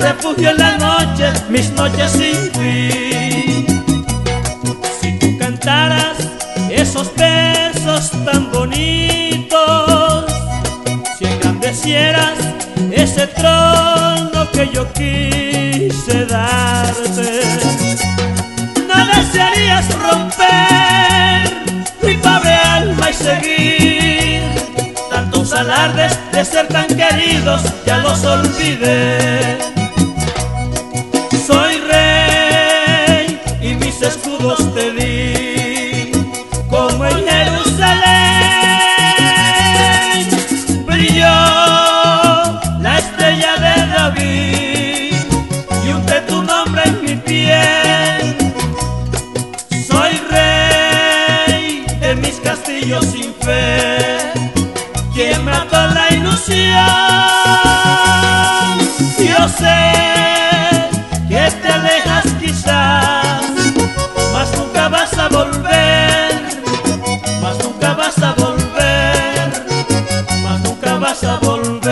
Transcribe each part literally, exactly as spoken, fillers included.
refugio en la noche, mis noches sin ti. Si tú cantaras esos versos tan bonitos, si engrandecieras ese trono que yo quise darte, no desearías romper mi pobre alma y seguir. Tantos alardes de ser tan queridos ya los olvidé. Soy rey y mis escudos te di, como en Jerusalén brilló la estrella de David y unté tu nombre en mi piel. Soy rey de mis castillos sin fe, quien mató la ilusión. Yo sé que te alejas quizás, mas nunca vas a volver, mas nunca vas a volver, mas nunca vas a volver.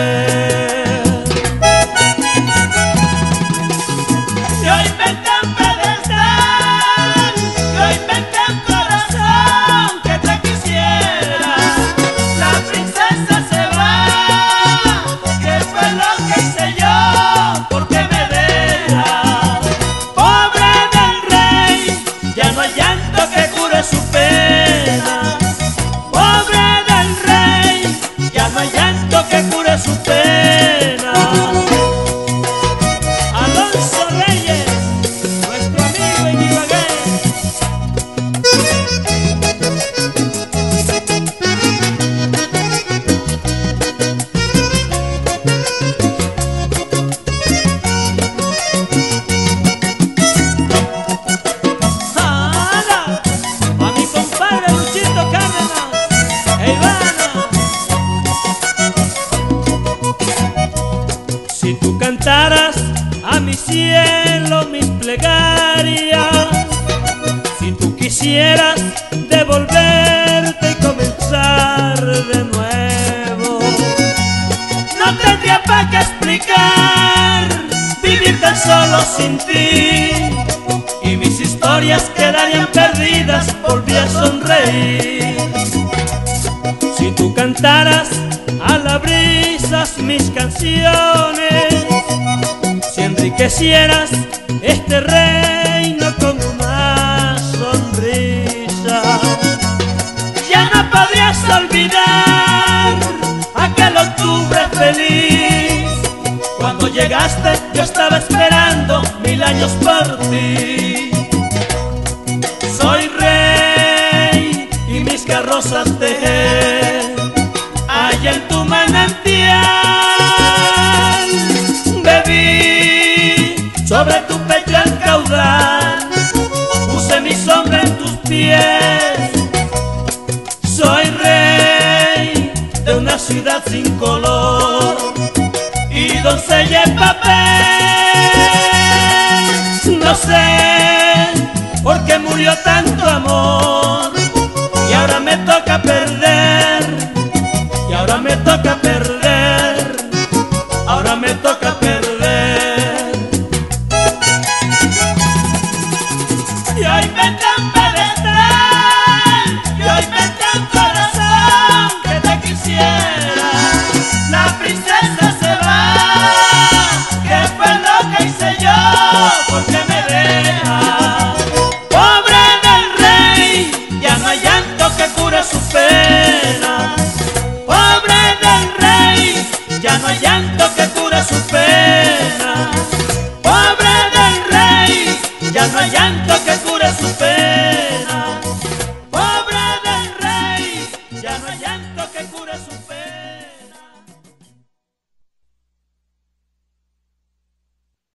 Y hoy me tan pedestal, y hoy me tan corazón que te quisiera. La princesa se va, que fue lo que hice yo, porque me deja. Pobre del rey, ya no hay llanto que cure su pena. Pobre del rey, ya no hay llanto que cure su pena. Alonso Reyes, nuestro amigo en Ibagué. ¡Hala! A mi compadre Luchito Cárdenas e Ivana. Si tú cantaras a mi cielo mis plegarias, si tú quisieras devolverte y comenzar de nuevo, no tendría para qué explicar vivir tan solo sin ti. Y mis historias quedarían perdidas, volví a sonreír. Si tú cantaras a las brisas mis canciones, si enriquecieras este reino con una sonrisa, ya no podrías olvidar aquel octubre feliz. Cuando llegaste yo estaba esperando mil años por ti. Soy rey y mis carrozas dejé allá en tu manantial. Bebí sobre tu pecho el caudal, puse mi sombra en tus pies. Soy rey de una ciudad sin color y doncella en papel. No sé por qué murió tanto amor, y ahora me toca perder, y ahora me toca perder, ahora me toca perder. Y hoy me tan pedestal, y hoy me tan corazón que te quisiera. La princesa se va, que fue lo que hice yo, porque me deja. Pobre del rey, ya no hay llanto que cure su pena. Pobre del rey, ya no hay llanto que cure su pena. Pobre del rey, ya no hay llanto